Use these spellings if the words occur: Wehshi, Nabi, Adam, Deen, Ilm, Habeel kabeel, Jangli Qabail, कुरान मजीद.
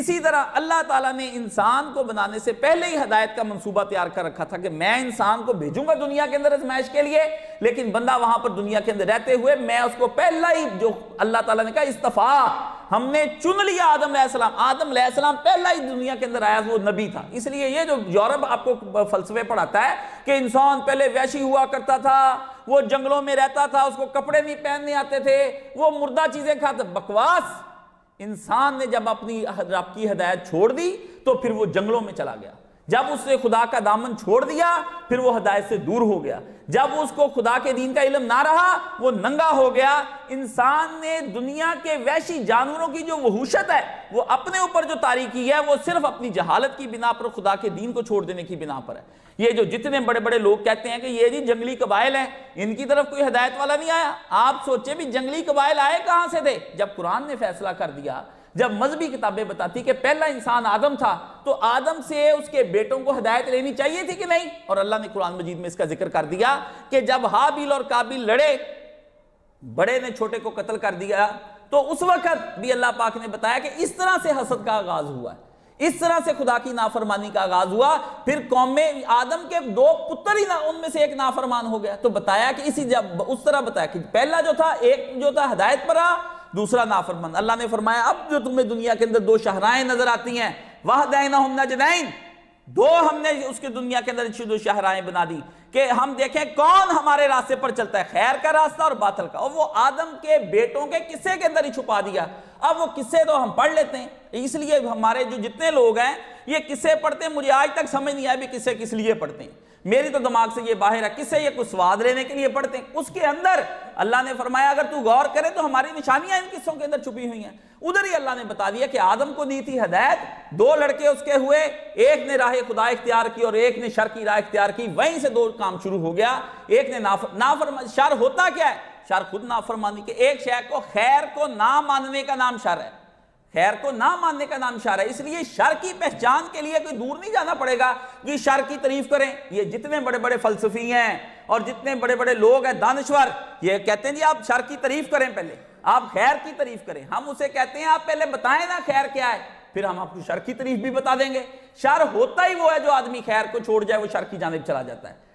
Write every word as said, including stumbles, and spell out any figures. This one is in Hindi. इसी तरह अल्लाह ताला ने इंसान को बनाने से पहले ही हदायत का मंसूबा तैयार कर रखा था कि मैं इंसान को भेजूंगा दुनिया के अंदर आजमाइश के लिए, लेकिन बंदा वहां पर दुनिया के अंदर रहते हुए मैं उसको पहला ही, जो अल्लाह ताला ने कहा इस्तफा, हमने चुन लिया आदम अलैहिस्सलाम। आदम अलैहिस्सलाम पहला ही दुनिया के अंदर आया वो नबी था। इसलिए ये जो यूरोप आपको फलसफे पढ़ाता है कि इंसान पहले वहशी हुआ करता था, वो जंगलों में रहता था, उसको कपड़े नहीं पहनने आते थे, वो मुर्दा चीजें खाता, बकवास। इंसान ने जब अपनी रब की हदायत छोड़ दी तो फिर वो जंगलों में चला गया। जब उसने खुदा का दामन छोड़ दिया फिर वो हदायत से दूर हो गया। जब उसको खुदा के दीन का इल्म ना रहा वो नंगा हो गया। इंसान ने दुनिया के वहशी जानवरों की जो वहूशत है वो अपने ऊपर जो तारी की है वो सिर्फ अपनी जहालत की बिना पर, खुदा के दीन को छोड़ देने की बिना पर है। ये जो जितने बड़े बड़े लोग कहते हैं कि ये जी जंगली कबाइल हैं, इनकी तरफ कोई हदायत वाला नहीं आया। आप सोचे भी जंगली कबाइल आए कहाँ से थे? जब कुरान ने फैसला कर दिया, जब मजहबी किताबें बताती कि पहला इंसान आदम था तो आदम से उसके बेटों को हदायत लेनी चाहिए थी कि नहीं? और अल्लाह ने कुरान मजीद में इसका जिक्र कर दिया कि जब हाबील और काबील लड़े, बड़े ने छोटे को कत्ल कर दिया, तो उस वक्त भी अल्लाह पाक ने बताया कि इस तरह से हसद का आगाज हुआ है, इस तरह से खुदा की नाफरमानी का आगाज हुआ। फिर कौम में आदम के दो पुत्र ही ना, उनमें से एक नाफरमान हो गया। तो बताया कि इसी जब उस तरह बताया कि पहला जो था, एक जो था हदायत पर रहा, दूसरा नाफरमान। अल्लाह ने फरमाया अब जो तुम्हें दुनिया के अंदर दो शहराएं नजर आती हैं, वहदैनाहुम नजदैन, दो हमने उसके दुनिया के अंदर दो शहराएं बना दी कि हम देखें कौन हमारे रास्ते पर चलता है, खैर का रास्ता और बातिल का। और वो आदम के बेटों के किस्से के अंदर ही छुपा दिया। अब वो किस्से तो हम पढ़ लेते हैं, इसलिए हमारे जो जितने लोग हैं ये किस्से पढ़ते हैं। मुझे आज तक समझ नहीं आया भी किस्से किस लिए पढ़ते हैं, मेरी तो दिमाग से ये बाहर है। किससे ये कुछ स्वाद लेने के लिए पढ़ते हैं। उसके अंदर अल्लाह ने फरमाया अगर तू गौर करे तो हमारी निशानियां इन किस्सों के अंदर छुपी हुई हैं। उधर ही अल्लाह ने बता दिया कि आदम को दी थी हदायत, दो लड़के उसके हुए, एक ने राह खुदा इख्तियार की और एक ने शर की राह इख्तियार की। वहीं से दो काम शुरू हो गया, एक ने नाफर नाफरमानी। शर होता क्या है? शर खुद नाफरमानी के। एक शय को, खैर को ना मानने का नाम शर है, खैर को ना मानने का नाम शर है। इसलिए शर की पहचान के लिए कोई दूर नहीं जाना पड़ेगा कि शर की तारीफ करें। ये जितने बड़े बड़े फलसफी हैं और जितने बड़े बड़े लोग हैं दानश्वर, ये कहते हैं जी आप शर की तारीफ करें, पहले आप खैर की तारीफ करें। हम उसे कहते हैं आप पहले बताएं ना खैर क्या है, फिर हम आपको शर की तारीफ भी बता देंगे। शर होता ही वो है जो आदमी खैर को छोड़ जाए, वो शर की जानिब चला जाता है।